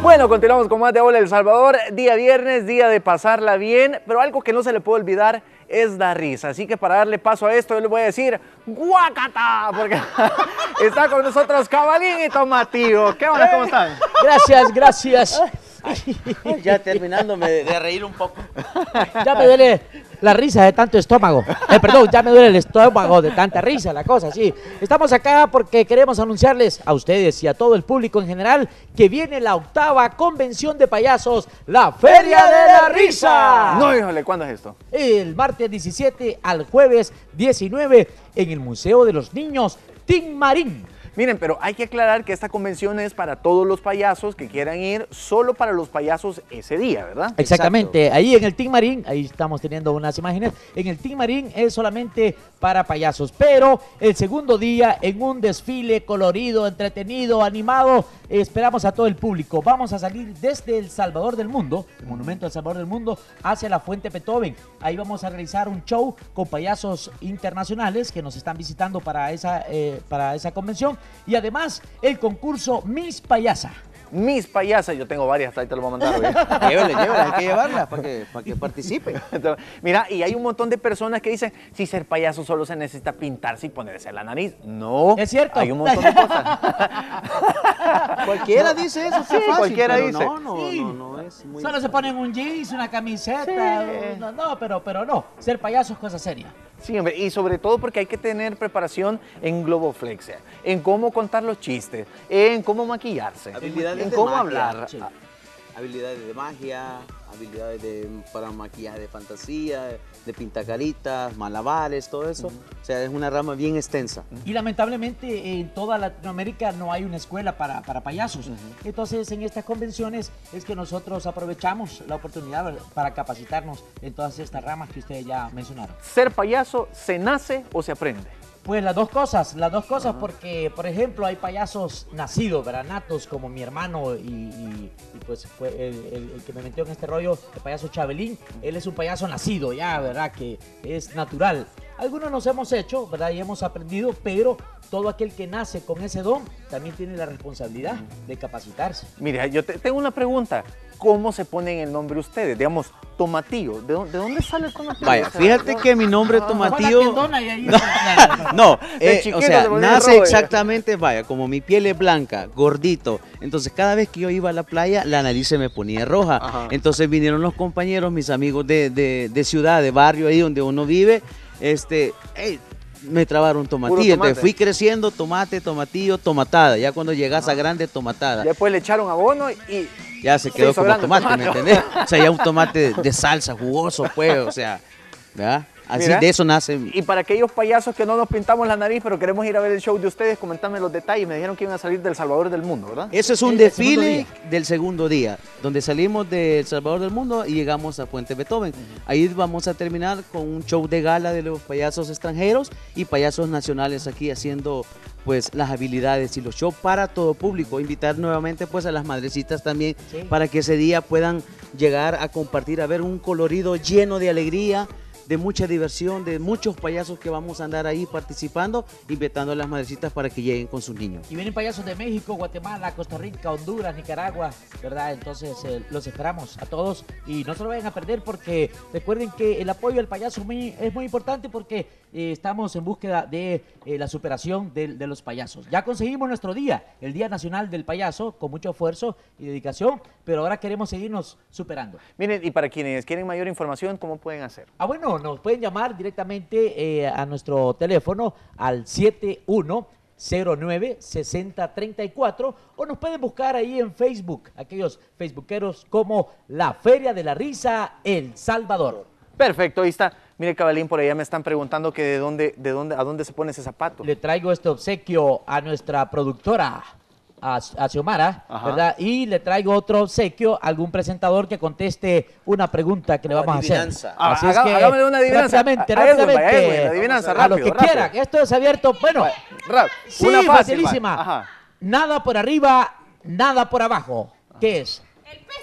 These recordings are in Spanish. Bueno, continuamos con más de Hola El Salvador, día viernes, día de pasarla bien, pero algo que no se le puede olvidar es la risa, así que para darle paso a esto yo le voy a decir ¡guácata! Porque está con nosotros Cabalín y Tomatillo. ¿Qué onda? ¿Cómo están? Gracias, gracias. Ay, ya terminándome de reír un poco. Ya me duele la risa de tanto estómago. Perdón, ya me duele el estómago de tanta risa, la cosa, sí. Estamos acá porque queremos anunciarles a ustedes y a todo el público en general que viene la 8ª convención de payasos, la Feria de la Risa. No, híjole, ¿cuándo es esto? El martes 17 al jueves 19 en el Museo de los Niños Tin Marín. Miren, pero hay que aclarar que esta convención es para todos los payasos que quieran ir, solo para los payasos ese día, ¿verdad? Exactamente. Exacto. Ahí en el Tin Marín, ahí estamos teniendo unas imágenes, en el Tin Marín es solamente para payasos, pero el segundo día en un desfile colorido, entretenido, animado, esperamos a todo el público. Vamos a salir desde El Salvador del Mundo, el monumento del Salvador del Mundo, hacia la Fuente Beethoven. Ahí vamos a realizar un show con payasos internacionales que nos están visitando para esa convención. Y además, el concurso Miss Payasa. Miss Payasa, yo tengo varias, ahí te lo voy a mandar. Llévala, hay que llevarlas para que participe. Entonces, mira, y hay un montón de personas que dicen, si ser payaso solo se necesita pintarse y ponerse la nariz. No. Es cierto. Hay un montón de cosas. Cualquiera dice eso, sí, fácil, cualquiera dice. No, es muy solo fácil. Se ponen un jeans, una camiseta, sí. Pero no, ser payaso es cosa seria. Sí, hombre, y sobre todo porque hay que tener preparación en globoflexia, en cómo contar los chistes, en cómo maquillarse, en cómo magia, hablar. Sí. Habilidades de magia, habilidades para maquillaje de fantasía, de pintacaritas, malabares, todo eso. O sea, es una rama bien extensa. Y lamentablemente en toda Latinoamérica no hay una escuela para payasos. Entonces en estas convenciones es que nosotros aprovechamos la oportunidad para capacitarnos en todas estas ramas que ustedes ya mencionaron. ¿Ser payaso se nace o se aprende? Pues las dos cosas, porque, por ejemplo, hay payasos nacidos, ¿verdad? Natos, como mi hermano, y pues fue el que me metió en este rollo, el payaso Chabelín. Él es un payaso nacido ya, ¿verdad? Que es natural. Algunos nos hemos hecho, ¿verdad? Y hemos aprendido, pero todo aquel que nace con ese don también tiene la responsabilidad de capacitarse. Mira, yo tengo una pregunta. ¿Cómo se ponen el nombre ustedes? Digamos, Tomatillo. ¿De dónde sale el Tomatillo? Vaya, fíjate que mi nombre Tomatillo... nace exactamente, vaya, como mi piel es blanca, gordito. Entonces, cada vez que yo iba a la playa, la nariz se me ponía roja. Ajá. Entonces, vinieron los compañeros, mis amigos de ciudad, de barrio, ahí donde uno vive. Me trabaron Tomatillo, entonces fui creciendo, tomate, Tomatillo, tomatada. Ya cuando llegas a grande, tomatada. Ya después le echaron abono y... Ya se quedó como tomate, ¿me entendés? O sea, ya un tomate de salsa, jugoso, pues, o sea, ¿verdad? Así mira, de eso nace. Y para aquellos payasos que no nos pintamos la nariz, pero queremos ir a ver el show de ustedes, comentame los detalles. Me dijeron que iban a salir del Salvador del Mundo, ¿verdad? Eso es un desfile del segundo día, donde salimos del Salvador del Mundo y llegamos a Fuente Beethoven. Ahí vamos a terminar con un show de gala de los payasos extranjeros y payasos nacionales aquí haciendo pues las habilidades y los shows para todo público. Invitar nuevamente pues a las madrecitas también para que ese día puedan llegar a compartir, a ver un colorido lleno de alegría, de mucha diversión, de muchos payasos que vamos a andar ahí participando, invitando a las madrecitas para que lleguen con sus niños. Y vienen payasos de México, Guatemala, Costa Rica, Honduras, Nicaragua, ¿verdad? Entonces los esperamos a todos y no se lo vayan a perder porque recuerden que el apoyo al payaso es muy importante porque estamos en búsqueda de la superación de los payasos. Ya conseguimos nuestro día, el Día Nacional del Payaso, con mucho esfuerzo y dedicación, pero ahora queremos seguirnos superando. Miren, y para quienes quieren mayor información, ¿cómo pueden hacer? Ah, bueno, nos pueden llamar directamente a nuestro teléfono al 7109-6034 o nos pueden buscar ahí en Facebook, aquellos facebookeros como La Feria de la Risa El Salvador. Perfecto, ahí está. Mire, Cabalín, por allá me están preguntando que a dónde se pone ese zapato. Le traigo este obsequio a nuestra productora, a Xiomara, ¿verdad? Y le traigo otro obsequio a algún presentador que conteste una pregunta que le vamos adivinanza. A hacer. Así hágame una adivinanza. Rápidamente, quieran. Esto es abierto. Bueno, sí, una facilísima. Ajá. Nada por arriba, nada por abajo. ¿Qué es? El pez.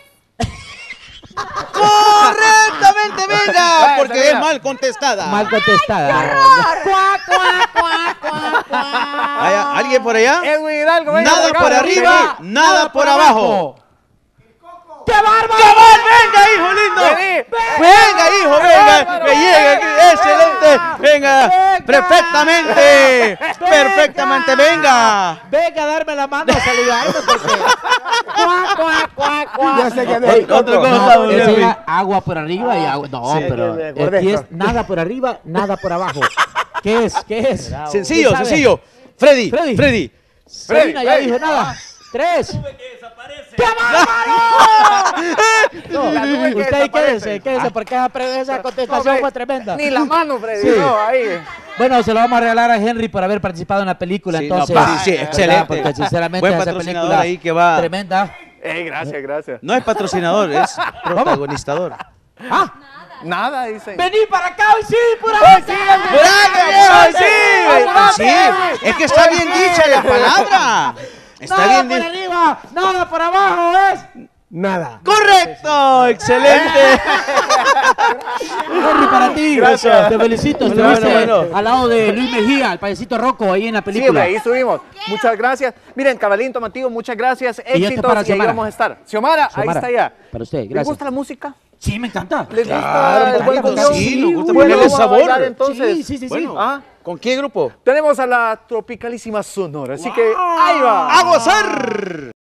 ¡Correctamente, venga! Vaya, porque es mal contestada. Mal contestada. Ay, cuá, cuá, cuá, cuá, cuá. ¿Alguien por allá? Edwin Hidalgo, nada por arriba, nada por abajo. bárbaro! ¡Cabal, venga, hijo lindo! ¡Venga, hijo, venga! ¡Me llega! ¡Excelente! ¡Venga! ¡Perfectamente! ¡Perfectamente, venga! ¡Venga a darme la mano a saludarme! ¡Cuac, cuac, cuac, cuac! Ya sé que es otra cosa. Agua por arriba y agua... No, pero aquí es nada por arriba, nada por abajo. ¿Qué es? ¿Qué es? Sencillo, sencillo. Freddy, Freddy. Selena ya dijo nada. ¡Tres! ¡La nube que desaparece! ¡Qué bárbaro! No, usted quédese, quédese, porque esa contestación fue tremenda. Ni la mano, Freddy. Sí. No, ahí. Bueno, se lo vamos a regalar a Henry por haber participado en la película, sí, entonces. No, sí, excelente. Porque sinceramente buen patrocinador esa película ahí que va. Tremenda. Gracias, gracias. No es patrocinador, es protagonistador. ¿Ah? Nada, dicen. Vení para acá hoy sí, pura vez. ¡Hoy sí! Es que está bien dicha la palabra. Está nada bien por arriba, nada por abajo, es nada. ¡Correcto! ¡Excelente! Henry, para ti. Gracias. Te felicito. Bueno. Al lado de Luis Mejía, el payasito Rocco, ahí en la película. Sí, ahí estuvimos. Muchas gracias. Miren, Cabalín, Tomatillo, muchas gracias. Éxitos y ahí vamos a estar. Xiomara, ahí está ya. Para usted, gracias. ¿Les gusta la música? Sí, me encanta. ¿Les gusta el buen gusto? Sí, nos gusta ponerle sabor. Entonces, sí. Bueno, ¿con qué grupo? Tenemos a la Tropicalísima Sonora, así que ahí va. ¡A gozar!